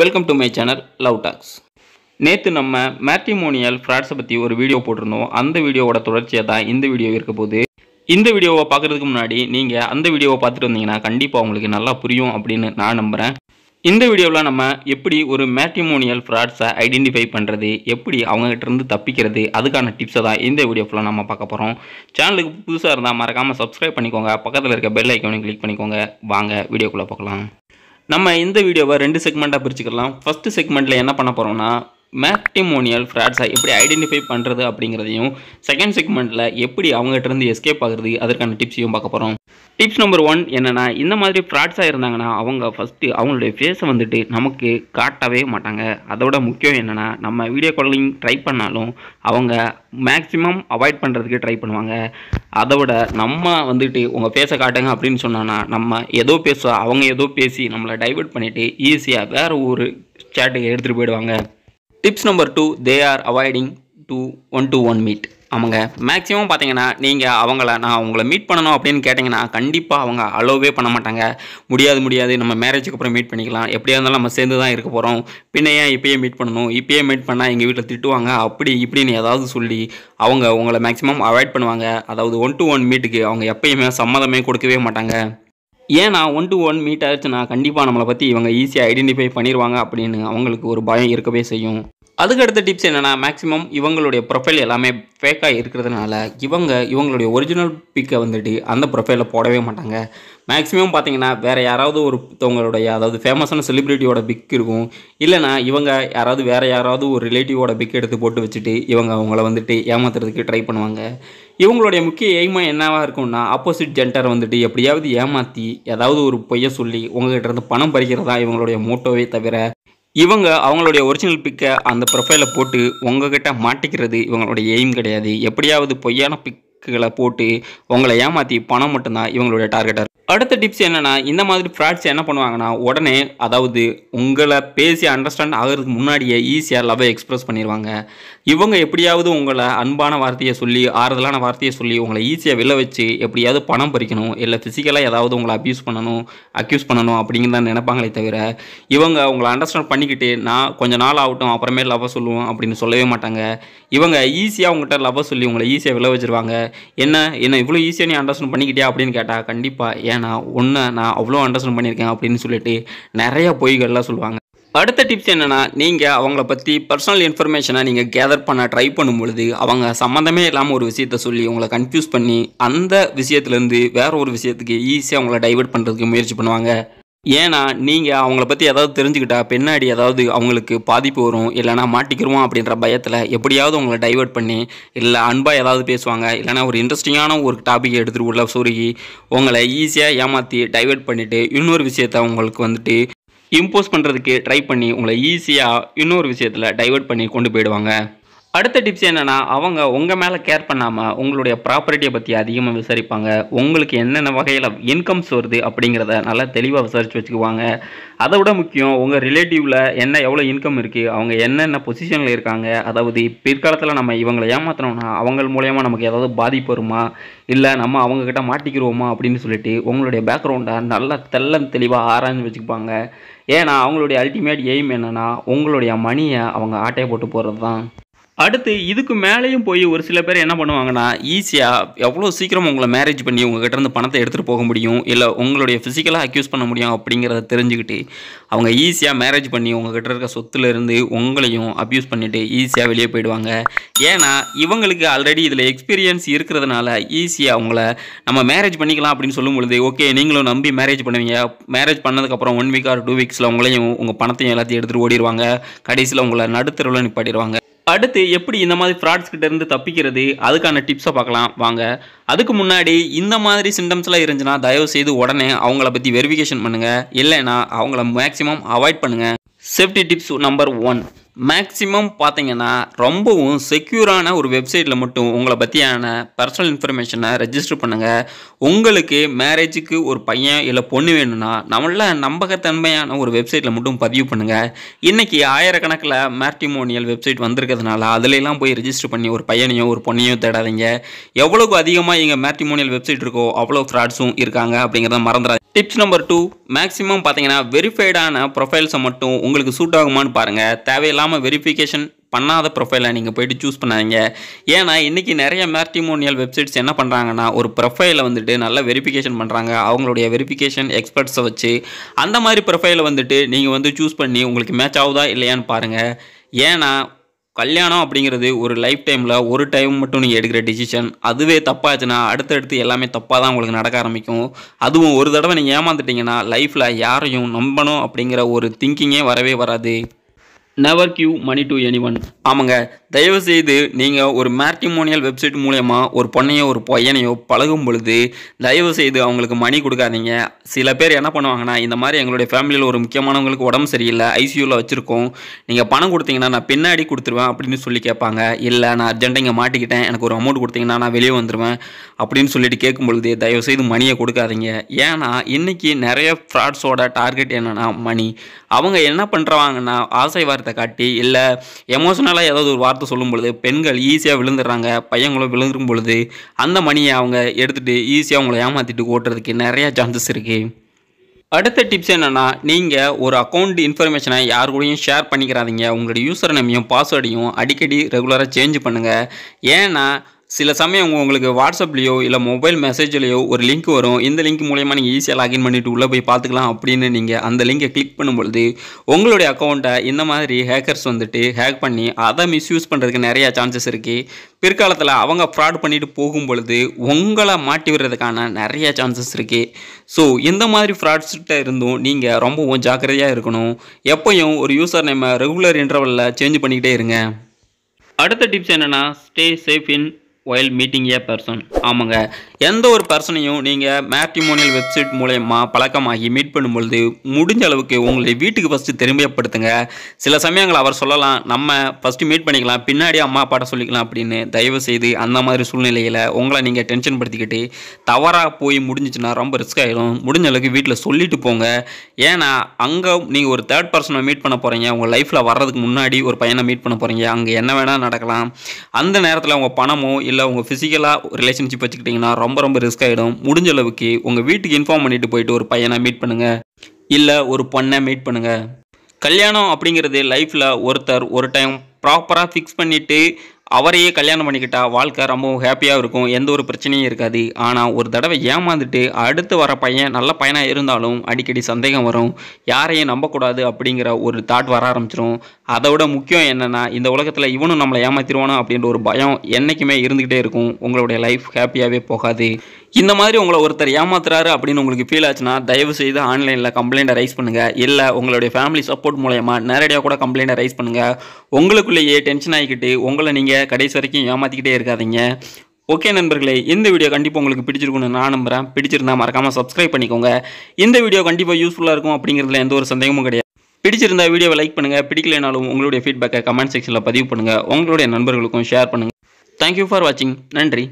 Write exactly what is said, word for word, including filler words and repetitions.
Welcome to my channel Love Talks. நேத்து நம்ம matrimonial frauds பத்தி ஒரு வீடியோ போட்டுறோம். அந்த வீடியோவோட தொடர்ச்சியா தான் இந்த வீடியோ இருக்க போகுது. இந்த வீடியோவை பார்க்கிறதுக்கு முன்னாடி நீங்க அந்த வீடியோவை பார்த்துட்டு வந்தீங்கன்னா கண்டிப்பா உங்களுக்கு நல்லா புரியும் அப்படினு நான் நம்புறேன். இந்த வீடியோல நம்ம எப்படி ஒரு மேட்ரிமோனியல் ஃப்ராட்ஸை ஐடென்டிஃபை பண்றது, எப்படி அவங்க கிட்ட இருந்து தப்பிக்கிறது, அதுக்கான டிப்ஸ் தான் இந்த வீடியோ ஃபுல்லா நம்ம பார்க்க போறோம். சேனலுக்கு புதுசா இருந்தா மறக்காம Subscribe பண்ணிக்கோங்க. பக்கத்துல இருக்க பெல் ஐகானையும் கிளிக் பண்ணிக்கோங்க. வாங்க வீடியோக்குள்ள பார்க்கலாம். நம்ம இந்த வீடியோவை ரெண்டு செக்மெண்டா பிரிச்சுக்கலாம். ஃபர்ஸ்ட் செக்மெண்ட்ல என்ன பண்ண போறோம்னா மேட்ரிமோனியல் ஃப்ராட்ஸை எப்படி ஐடென்டிஃபை பண்றது அப்படிங்கறதையும், செகண்ட் செக்மெண்ட்ல எப்படி அவங்க கிட்ட இருந்து எஸ்கேப் ஆகுறது அதற்கான டிப்ஸையும் பார்க்க போறோம். டிப்ஸ் நம்பர் ஒன் என்னன்னா, இந்த மாதிரி ஃப்ராட்ஸா இருந்தாங்கன்னா அவங்க ஃபர்ஸ்ட் அவங்களுடைய ஃபேஸை வந்துட்டு நமக்கு காட்டவே மாட்டாங்க. அதோட முக்கியம் என்னன்னா, நம்ம வீடியோ காலிங் ட்ரை பண்ணாலும் அவங்க மேக்ஸிமம் அவாய்ட் பண்ணுறதுக்கு ட்ரை பண்ணுவாங்க. அதோட நம்ம வந்துட்டு உங்கள் ஃபேஸை காட்டுங்க அப்படின்னு சொன்னோன்னா நம்ம ஏதோ பேச அவங்க ஏதோ பேசி நம்மளை டைவர்ட் பண்ணிவிட்டு ஈஸியாக வேறு ஒரு சேட்டுக்கு எடுத்துகிட்டு போயிடுவாங்க. Tips number two, they are avoiding to one to one meet. அவங்க மேக்ஸிமம் பார்த்தீங்கன்னா நீங்கள் அவங்கள நான் உங்களை மீட் பண்ணணும் அப்படின்னு கேட்டிங்கன்னா கண்டிப்பாக அவங்க அலோவே பண்ண மாட்டாங்க. முடியாது முடியாது நம்ம மேரேஜுக்கு அப்புறம் மீட் பண்ணிக்கலாம், எப்படியா இருந்தாலும் நம்ம சேர்ந்து தான் இருக்க போகிறோம், பின்ன ஏன் இப்போயே மீட் பண்ணணும், இப்போயே மீட் பண்ணால் எங்கள் வீட்டில் திட்டுவாங்க அப்படி இப்படின்னு ஏதாவது சொல்லி அவங்க உங்களை மேக்ஸிமம் அவாய்ட் பண்ணுவாங்க. அதாவது ஒன் டு ஒன் மீட்டுக்கு அவங்க எப்பயுமே சம்மதமே கொடுக்கவே மாட்டாங்க. ஏன்னா ஒன் டு ஒன் மீட் ஆயிடுச்சுன்னா கண்டிப்பாக நம்மளை பற்றி இவங்க ஈஸியாக ஐடென்டிஃபை பண்ணிடுவாங்க அப்படின்னு அவங்களுக்கு ஒரு பயம் இருக்கவே செய்யும். அதுக்கடுத்த டிப்ஸ் என்னென்னா, மேக்ஸிமம் இவங்களுடைய ப்ரொஃபைல் எல்லாமே ஃபேக்காக இருக்கிறதுனால இவங்க இவங்களுடைய ஒரிஜினல் பிக்கை வந்துட்டு அந்த ப்ரொஃபைலில் போடவே மாட்டாங்க. மேக்ஸிமம் பார்த்தீங்கன்னா வேறு யாராவது ஒருத்தவங்களுடைய அதாவது ஃபேமஸான செலிப்ரிட்டியோட பிக் இருக்கும், இல்லைனா இவங்க யாராவது வேறு யாராவது ஒரு ரிலேட்டிவோட பிக் எடுத்து போட்டு வச்சுட்டு இவங்க அவங்கள வந்துட்டு ஏமாத்துறதுக்கு ட்ரை பண்ணுவாங்க. இவங்களுடைய முக்கிய எய்மம் என்னவாக இருக்கும்னா, ஆப்போசிட் ஜெண்டரை வந்துட்டு எப்படியாவது ஏமாற்றி ஏதாவது ஒரு பொய்யை சொல்லி உங்ககிட்ட இருந்து பணம் பறிக்கிறதா இவங்களுடைய மோட்டோவே தவிர இவங்க அவங்களுடைய ஒரிஜினல் பிக்கை அந்த ப்ரொஃபைலில் போட்டு உங்ககிட்ட மாட்டிக்கிறது இவங்களுடைய எய்ம் கிடையாது. எப்படியாவது பொய்யான பிக்குகளை போட்டு உங்களை ஏமாற்றி பணம் மட்டும்தான் இவங்களுடைய டார்கெட்டாக இருக்குது. அடுத்த டிப்ஸ் என்னென்னா, இந்த மாதிரி ஃப்ராட்ஸ் என்ன பண்ணுவாங்கன்னா உடனே அதாவது உங்களை பேசி அண்டர்ஸ்டாண்ட் ஆகிறதுக்கு முன்னாடியே ஈஸியாக லவ்வை எக்ஸ்பிரஸ் பண்ணிடுவாங்க. இவங்க எப்படியாவது உங்களை அன்பான வார்த்தையை சொல்லி ஆறுதலான வார்த்தையை சொல்லி உங்களை ஈஸியாக வெளில வச்சு எப்படியாவது பணம் பறிக்கணும், இல்லை ஃபிசிக்கலாக ஏதாவது உங்களை அப்யூஸ் பண்ணணும் அக்யூஸ் பண்ணணும் அப்படிங்கிறத நினைப்பாங்களே தவிர இவங்க உங்களை அண்டர்ஸ்டாண்ட் பண்ணிக்கிட்டு நான் கொஞ்சம் நாள் ஆகட்டும் அப்புறமே லவ்வை சொல்லுவோம் அப்படின்னு சொல்லவே மாட்டாங்க. இவங்க ஈஸியாக உங்கள்கிட்ட லவ்வை சொல்லி உங்களை ஈஸியாக வெளில வச்சுருவாங்க. என்ன என்ன இவ்வளோ ஈஸியாக நீ அண்டர்ஸ்டாண்ட் பண்ணிக்கிட்டியா அப்படின்னு கேட்டால் கண்டிப்பாக ஏன்னா ஒன்று நான் அவ்வளோ அண்டர்ஸ்டாண்ட் பண்ணியிருக்கேன் அப்படின்னு சொல்லிட்டு நிறைய பொய்கள்லாம் சொல்லுவாங்க. அடுத்த டிப்ஸ் என்னென்னா, நீங்கள் அவங்கள பற்றி பர்சனல் இன்ஃபர்மேஷனை நீங்கள் கேதர் பண்ண ட்ரை பண்ணும் பொழுது அவங்க சம்மந்தமே இல்லாமல் ஒரு விஷயத்த சொல்லி உங்களை கன்ஃபியூஸ் பண்ணி அந்த விஷயத்துலேருந்து வேற ஒரு விஷயத்துக்கு ஈஸியாக அவங்கள டைவர்ட் பண்ணுறதுக்கு முயற்சி பண்ணுவாங்க. ஏன்னா நீங்கள் அவங்கள பற்றி ஏதாவது தெரிஞ்சுக்கிட்டா பின்னாடி ஏதாவது அவங்களுக்கு பாதிப்பு வரும், இல்லைனா மாட்டிக்கிறோம் அப்படின்ற பயத்தில் எப்படியாவது அவங்கள டைவர்ட் பண்ணி இல்லை அன்பாக ஏதாவது பேசுவாங்க, இல்லைனா ஒரு இன்ட்ரெஸ்டிங்கான ஒரு டாபிக் எடுத்துகிட்டு உள்ள சொருகி உங்களை ஈஸியாக ஏமாற்றி டைவர்ட் பண்ணிவிட்டு இன்னொரு விஷயத்த உங்களுக்கு வந்துட்டு இம்போஸ் பண்ணுறதுக்கு ட்ரை பண்ணி உங்களை ஈஸியாக இன்னொரு விஷயத்தில் டைவர்ட் பண்ணி கொண்டு போயிடுவாங்க. அடுத்த டிப்ஸ் என்னென்னா, அவங்க உங்கள் மேலே கேர் பண்ணாமல் உங்களுடைய ப்ராப்பர்ட்டியை பற்றி அதிகமாக விசாரிப்பாங்க. உங்களுக்கு என்னென்ன வகையில் இன்கம்ஸ் வருது அப்படிங்கிறத நல்லா தெளிவாக விசாரித்து வச்சுக்குவாங்க. அதை விட முக்கியம் உங்கள் ரிலேட்டிவில் என்ன எவ்வளோ இன்கம் இருக்குது, அவங்க என்னென்ன பொசிஷனில் இருக்காங்க, அதாவது பிற்காலத்தில் நம்ம இவங்களை ஏமாற்றினோம்னா அவங்க மூலயமா நமக்கு ஏதாவது பாதிப்பு வருமா, இல்லை நம்ம அவங்கக்கிட்ட மாட்டிக்கிறோமா அப்படின்னு சொல்லிட்டு உங்களுடைய பேக்ரவுண்டை நல்லா தெல்ல தெளிவாக ஆராய்ஞ்சு வச்சுக்குவாங்க. ஏன்னா அவங்களுடைய அல்டிமேட் எய்ம் என்னென்னா உங்களுடைய மணியை அவங்க ஆட்டையை போட்டு போகிறது தான். அடுத்து இதுக்கு மேலேயும் போய் ஒரு சில பேர் என்ன பண்ணுவாங்கன்னா, ஈஸியாக எவ்வளோ சீக்கிரம் உங்களை மேரேஜ் பண்ணி உங்ககிட்ட இருந்து பணத்தை எடுத்துகிட்டு போக முடியும், இல்லை உங்களுடைய ஃபிசிக்கலாக அக்யூஸ் பண்ண முடியும் அப்படிங்கிறத தெரிஞ்சுக்கிட்டு அவங்க ஈஸியாக மேரேஜ் பண்ணி உங்ககிட்ட இருக்க சொத்துலேருந்து உங்களையும் அப்யூஸ் பண்ணிவிட்டு ஈஸியாக வெளியே போயிடுவாங்க. ஏன்னா இவங்களுக்கு ஆல்ரெடி இதில் எக்ஸ்பீரியன்ஸ் இருக்கிறதுனால ஈஸியாக அவங்கள நம்ம மேரேஜ் பண்ணிக்கலாம் அப்படின்னு சொல்லும் பொழுது ஓகே நீங்களும் நம்பி மேரேஜ் பண்ணுவீங்க. மேரேஜ் பண்ணதுக்கப்புறம் ஒன் வீக் ஆர் டூ வீக்ஸில் உங்களையும் உங்கள் பணத்தையும் எல்லாத்தையும் எடுத்துகிட்டு ஓடிடுவாங்க. கடைசியில் உங்களை நடுத்தரவில் நிப்பாட்டிடுவாங்க. அடுத்து எப்படி இந்த மாதிரி ஃப்ராட்ஸ் கிட்ட இருந்து தப்பிக்கிறது அதுக்கான டிப்ஸை பார்க்கலாம் வாங்க. அதுக்கு முன்னாடி இந்த மாதிரி சிம்டம்ஸ்லாம் இருந்துச்சுன்னா தயவு செய்து உடனே அவங்கள பற்றி வெரிஃபிகேஷன் பண்ணுங்கள், இல்லைன்னா அவங்கள மேக்ஸிமம் அவாய்ட் பண்ணுங்கள். Safety tips number one, maximum pathingana, rombo secure on our website lamutu, Ungla Batiana, personal information, register Pananga, Ungalake, marriage, or Paya, Ila Ponivena, Namala, Nambakatanbaya, our website lamutum Padu Pananga, Inaki, Ayarakanakla, matrimonial website Vandrakazana, Adalam by register Pani or Payano or Ponio Tadanga, Yavolo Adioma in a matrimonial website Rico, Apollo Fradsum, Irkanga, bring the Marandra. Tips number two, maximum pathingana, verified on profile summatu, Ungal Sudagman Paranga, Tavela. Verification பண்ணாத ப்ரொஃபைலை நீங்க போய் choose பண்ணாதீங்க ஏனா இன்னைக்கு நிறைய matrimonial websites என்ன பண்றாங்கன்னா ஒரு ப்ரொஃபைலை வந்துட்டு நல்ல வெரிஃபிகேஷன் பண்றாங்க அவங்களுடைய வெரிஃபிகேஷன் எக்ஸ்பர்ட்ஸ் வச்சு அந்த மாதிரி ப்ரொஃபைலை வந்துட்டு நீங்க வந்து चूஸ் பண்ணி உங்களுக்கு மேட்ச் ஆவுதா இல்லையான்னு பாருங்க ஏனா கல்யாணம் அப்படிங்கிறது ஒரு லைஃப் டைம்ல ஒரு டைம் மட்டும் நீங்க எடுக்கிற டிசிஷன் அதுவே தப்பாச்சுனா அடுத்து அடுத்து எல்லாமே தப்பா தான் உங்களுக்கு நடக்க ஆரம்பிக்கும் அதுவும் ஒரு தடவை நீங்க ஏமாந்துட்டீங்கனா லைஃப்ல யாரையும் நம்பணும் அப்படிங்கற ஒரு திங்கிங்கே வரவே வராது Never give money to anyone. ஆமாங்க தயவு செய்து நீங்க ஒரு மேட்ரிமோனியல் வெப்சைட் மூலமா ஒரு பொண்ணையோ ஒரு பையனையோ பழகும் பொழுது தயவு செய்து அவங்களுக்கு மணி கொடுக்காதீங்க சில பேர் என்ன பண்ணுவாங்கன்னா இந்த மாதிரி எங்களுடைய ஃபேமிலில ஒரு முக்கியமானவங்களுக்கு உடம்பு சரியில்லை ஐசியூல வச்சிருக்கோம் நீங்க பணம் கொடுத்தீங்கன்னா நான் பின்னாடி கொடுத்துருவேன் அப்படினு சொல்லி கேட்பாங்க இல்ல நான் அர்ஜென்ட்டா மாட்டிக்கிட்டேன் எனக்கு ஒரு அமௌண்ட் கொடுத்தீங்கன்னா நான் வெளிய வந்துருவேன் அப்படினு சொல்லிட்டு கேட்கும் பொழுது தயவு செய்து மணியை கொடுக்காதீங்க ஏனா இன்னைக்கு நிறைய ஃப்ராட்ஸோட டார்கெட் என்னன்னா மணி அவங்க என்ன பண்றாங்கன்னா ஆசை காட்டி இல்ல எமோஷனலா ஏதாவது ஒரு வார்த்தை சொல்லும்போது பெண்கள் ஈஸியா விழுந்துறாங்க பையங்களோ விழுந்துரும் பொழுது அந்த மணியை அவங்க எடுத்துட்டு ஈஸியா அவங்களை ஏமாத்திட்டு ஓட்றதுக்கு நிறைய சான்சஸ் இருக்கு அடுத்த டிப்ஸ் என்னன்னா நீங்க ஒரு அக்கவுண்ட் இன்ஃபர்மேஷனை யார் கூடயும் ஷேர் பண்ணிக்காதீங்க உங்க யூசர் நேமையும் பாஸ்வேர்டையும் அடிக்கடி ரெகுலரா சேஞ்ச் பண்ணுங்க ஏனா சில சமயம் உங்களுக்கு வாட்ஸ்அப்லயோ இல்ல மொபைல் மெசேஜ்லயோ ஒரு லிங்க் வரும் இந்த லிங்க் மூலமா நீங்க ஈஸியா லாகின் பண்ணிட்டு உள்ள போய் பார்த்துக்கலாம் அப்படினு நீங்க அந்த லிங்கை கிளிக் பண்ணும்போது உங்களுடைய அக்கவுண்ட இந்த மாதிரி ஹேக்கர்ஸ் வந்துட்டு ஹேக் பண்ணி அத மிஸ்யூஸ் பண்றதுக்கு நிறைய சான்சஸ் இருக்கு பிற்காலத்துல அவங்க fraud பண்ணிட்டு போகும் பொழுது உங்களை மாட்டி விடுறதுக்கான நிறைய சான்சஸ் இருக்கு சோ இந்த மாதிரி frauds கிட்ட இருந்தும் நீங்க ரொம்ப ஜாக்கிரதையா இருக்கணும் எப்பவும் ஒரு user name ரெகுலர் இன்டர்வல்ல சேஞ்ச் பண்ணிட்டே இருங்க அடுத்த டிப்ஸ் என்னன்னா stay safe in while meeting a person ஆமாங்க எந்த ஒரு பர்சனையும் நீங்க matrimonial website மூலமா பழக்கமாகி மீட் பண்ணும்போது முடிஞ்ச அளவுக்கு உங்களை வீட்டுக்கு first திரும்பியப்படுத்துங்க சில சமயங்கள அவர் சொல்லலாம் நம்ம first மீட் பண்ணிக்கலாம் பின்னாடி அம்மா பாட்ட சொல்லிக்கலாம் அப்படினு தயவு செய்து அந்த மாதிரி சூழ்நிலையில உங்களை நீங்க டென்ஷன் படுத்திக்கிட்டு தவறா போய் முடிஞ்சினா ரொம்ப ரிஸ்க் ஆயிடும் முடிஞ்ச அளவுக்கு வீட்ல சொல்லிட்டு போங்க ஏனா அங்க நீங்க ஒரு third person-ஐ மீட் பண்ண போறீங்க உங்க லைஃப்ல வரதுக்கு முன்னாடி ஒரு பையனை மீட் பண்ண போறீங்க அங்க என்ன வேணா நடக்கலாம் அந்த நேரத்துல உங்க பணமோ இல்ல உங்க physical-ஆ relationship வச்சிட்டீங்கனா ரொம்ப ரொம்ப ரிஸ்க் ஆயிடும் முடிஞ்ச அளவுக்கு உங்க வீட்டுக்கு இன்ஃபார்ம் பண்ணிட்டு போயிட்டு ஒரு பையனை மீட் பண்ணுங்க இல்ல ஒரு பொண்ணை மீட் பண்ணுங்க கல்யாணம் அப்படிங்கிறது லைஃப்ல ஒருத்தர் ஒரு டைம் ப்ராப்பரா fix பண்ணிட்டு அவரையே கல்யாணம் பண்ணிக்கிட்டா வாழ்க்கை ரொம்ப ஹேப்பியா இருக்கும் எந்த ஒரு பிரச்சனையும் இருக்காது ஆனா ஒரு தடவை ஏமாந்துட்டு அடுத்து வர பையன் நல்ல பையனா இருந்தாலும் அடிக்கடி சந்தேகம் வரும் யாரையும் நம்ப கூடாது அப்படிங்கற ஒரு தாட் வர ஆரம்பிச்சிரும் அதோட முக்கியம் என்னன்னா இந்த உலகத்துல இவனும் நம்மளை ஏமாத்திடுவானோ அப்படிங்கற ஒரு பயம் என்னைக்குமே இருந்துட்டே இருக்கும் உங்களுடைய லைஃப் ஹேப்பியாவே போகாது இந்த மாதிரி உங்களை ஒருத்தர் ஏமாத்துறாரு அப்படினு உங்களுக்கு ஃபீல் ஆச்சுனா தயவு செய்து ஆன்லைன்ல கம்ப்ளைன்ட் ரைஸ் பண்ணுங்க இல்ல உங்களுடைய ஃபேமிலி சப்போர்ட் மூலமா நேரடியா கூட கம்ப்ளைன்ட் ரைஸ் பண்ணுங்க உங்களுக்குள்ளேயே டென்ஷன் ஆகிக்கிட்டு உங்களை நீங்க கடைசி வரைக்கும் ஏமாத்திக்கிட்டே இருக்காதீங்க ஓகே நண்பர்களே இந்த வீடியோ கண்டிப்பா உங்களுக்கு பிடிச்சிருக்கும்னு நான் நம்புறேன் பிடிச்சிருந்தா மறக்காம Subscribe பண்ணிக்கோங்க இந்த வீடியோ கண்டிப்பா யூஸ்ஃபுல்லா இருக்கும் அப்படிங்கிறதுல எந்த ஒரு சந்தேகமும் கிடையாது பிடிச்சிருந்தா வீடியோவை லைக் பண்ணுங்க பிடிக்கலைனாலும் உங்களுடைய feedback-ஐ comment section-ல பதிவு பண்ணுங்க உங்களுடைய நண்பர்களுக்கும் ஷேர் பண்ணுங்க Thank you for watching நன்றி